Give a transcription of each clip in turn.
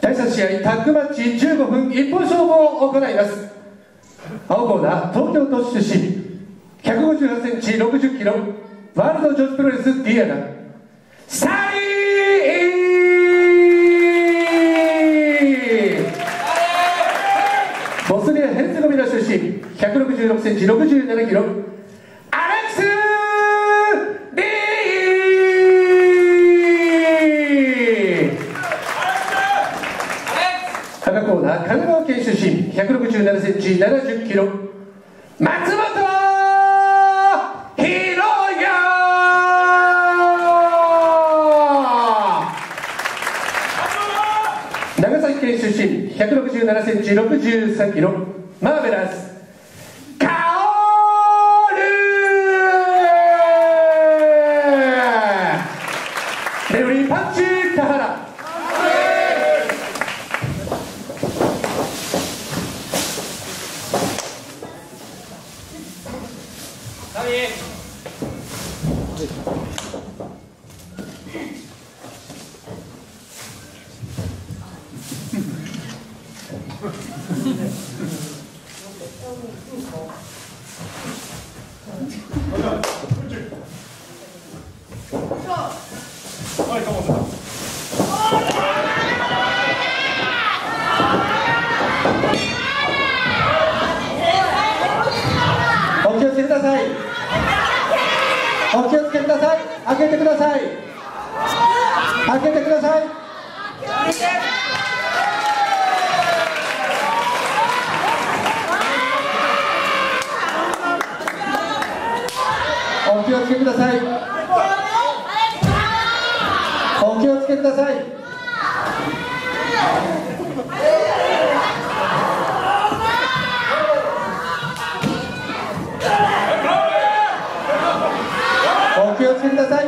第3試合タッグマッチ15分一本勝負を行います。青コーナー東京都市出身、 158cm、 60kg、 ワールド女子プロレスディアナ、サリー。ボスニア・ヘルツェゴビナ出身、 166cm、 67kg、 アレックス・リー。赤コーナー神奈川県出身、 167cm、 70kg、 松本。長崎県出身、 167cm、 63kg、 マーベラスカオル。レフリーパンチ田原。お気をつけください。お気をつけください。開けてください。開けてください。お気をつけください。お気をつけください。お気をつけください。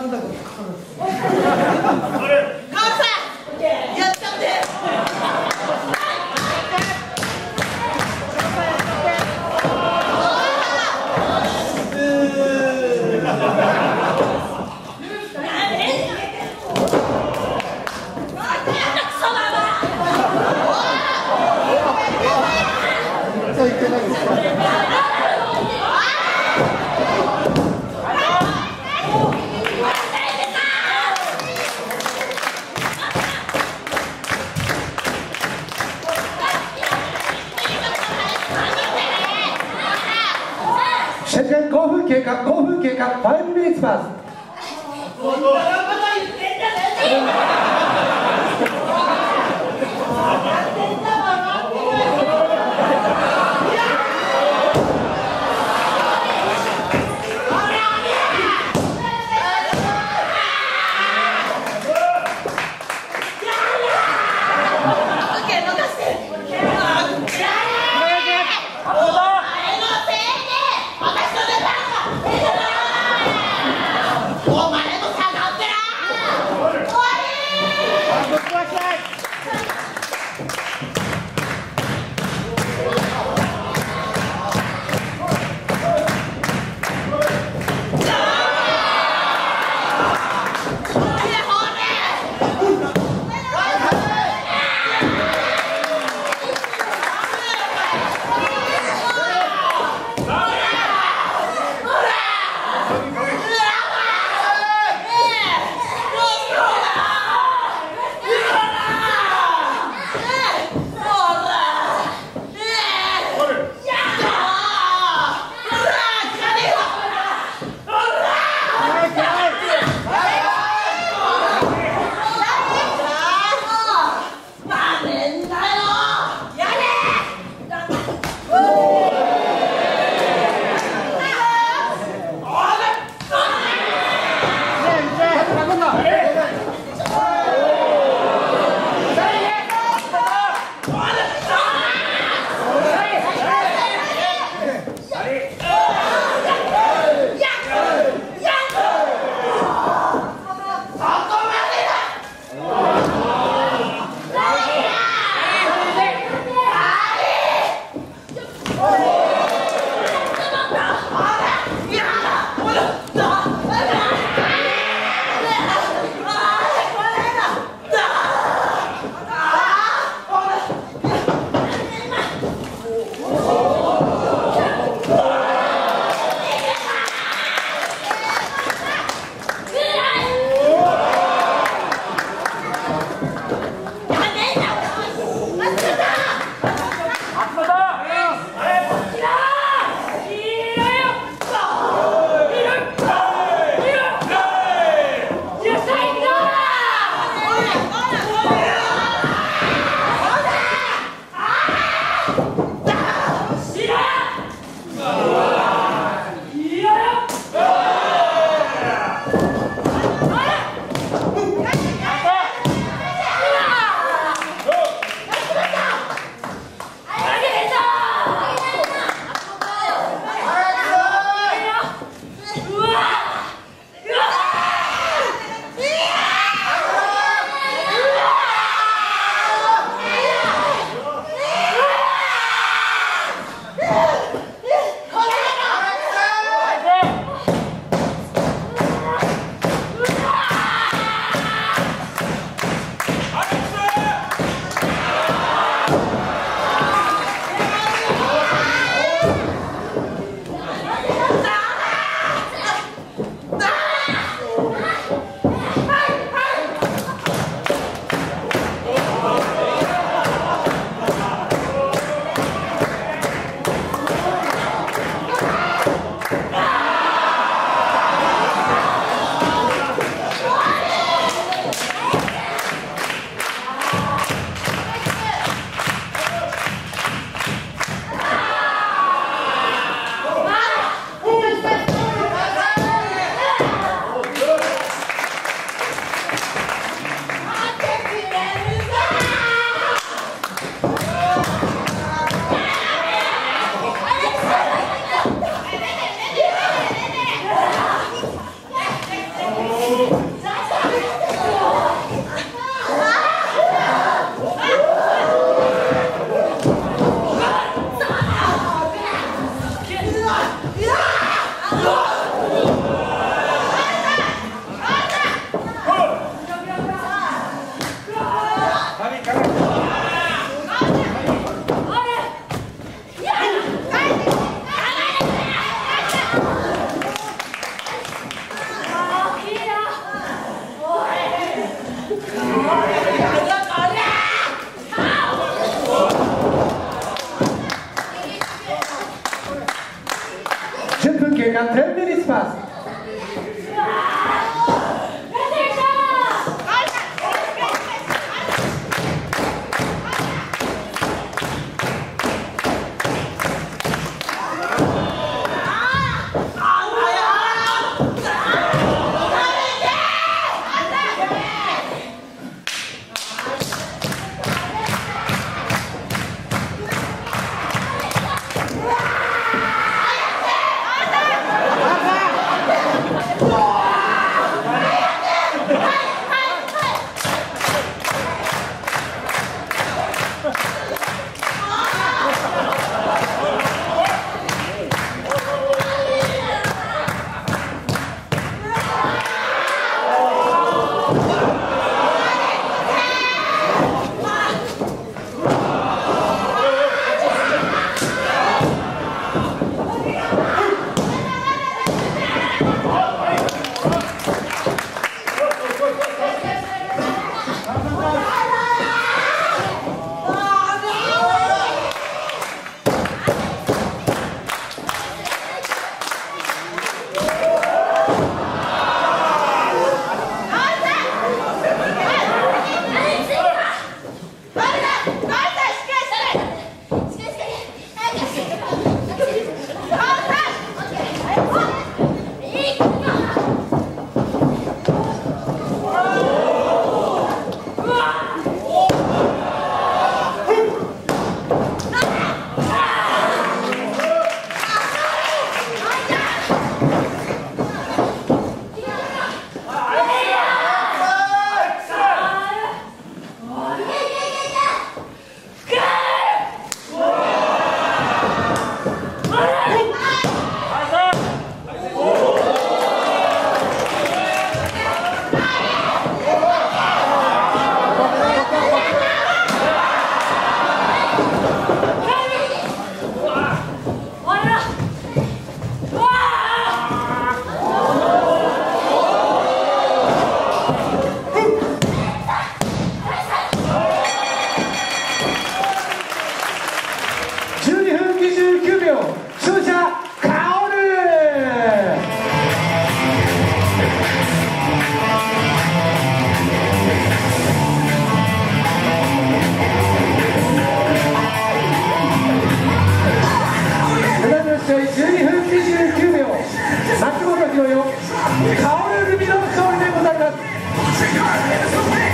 なんだか分からない。香る海の香りでございます。